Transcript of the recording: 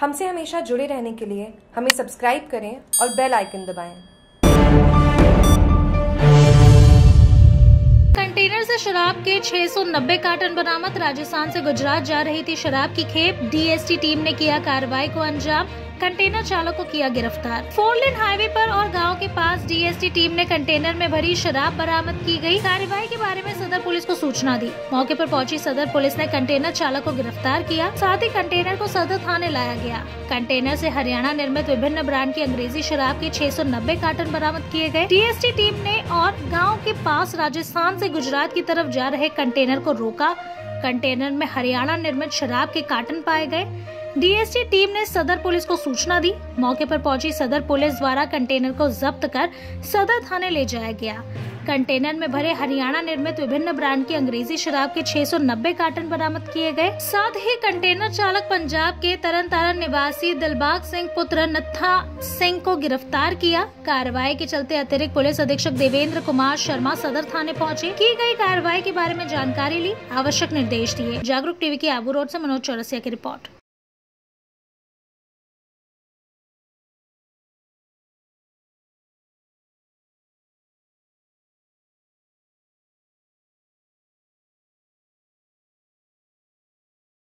हमसे हमेशा जुड़े रहने के लिए हमें सब्सक्राइब करें और बेल आइकन दबाएं। कंटेनर से शराब के 690 कार्टन बरामद। राजस्थान से गुजरात जा रही थी शराब की खेप। डीएसटी टीम ने किया कार्रवाई को अंजाम, कंटेनर चालक को किया गिरफ्तार। 4 लेन हाईवे पर और गांव के पास डीएसटी टीम ने कंटेनर में भरी शराब बरामद की गई। कार्रवाई के बारे में सदर पुलिस को सूचना दी। मौके पर पहुंची सदर पुलिस ने कंटेनर चालक को गिरफ्तार किया, साथ ही कंटेनर को सदर थाने लाया गया। कंटेनर से हरियाणा निर्मित विभिन्न ब्रांड की अंग्रेजी शराब के 690 कार्टन बरामद किए गए। डीएसटी टीम ने और गाँव के पास राजस्थान से गुजरात की तरफ जा रहे कंटेनर को रोका। कंटेनर में हरियाणा निर्मित शराब के कार्टन पाए गए। डीएसटी टीम ने सदर पुलिस को सूचना दी। मौके पर पहुंची सदर पुलिस द्वारा कंटेनर को जब्त कर सदर थाने ले जाया गया। कंटेनर में भरे हरियाणा निर्मित विभिन्न ब्रांड की अंग्रेजी शराब के 690 कार्टन बरामद किए गए। साथ ही कंटेनर चालक पंजाब के तरनतारण निवासी दिलबाग सिंह पुत्र नत्था सिंह को गिरफ्तार किया। कार्रवाई के चलते अतिरिक्त पुलिस अधीक्षक देवेंद्र कुमार शर्मा सदर थाने पहुंचे, की गई कार्रवाई के बारे में जानकारी ली, आवश्यक निर्देश दिए। जागरूक टीवी की आबू रोड से मनोज चौरसिया की रिपोर्ट।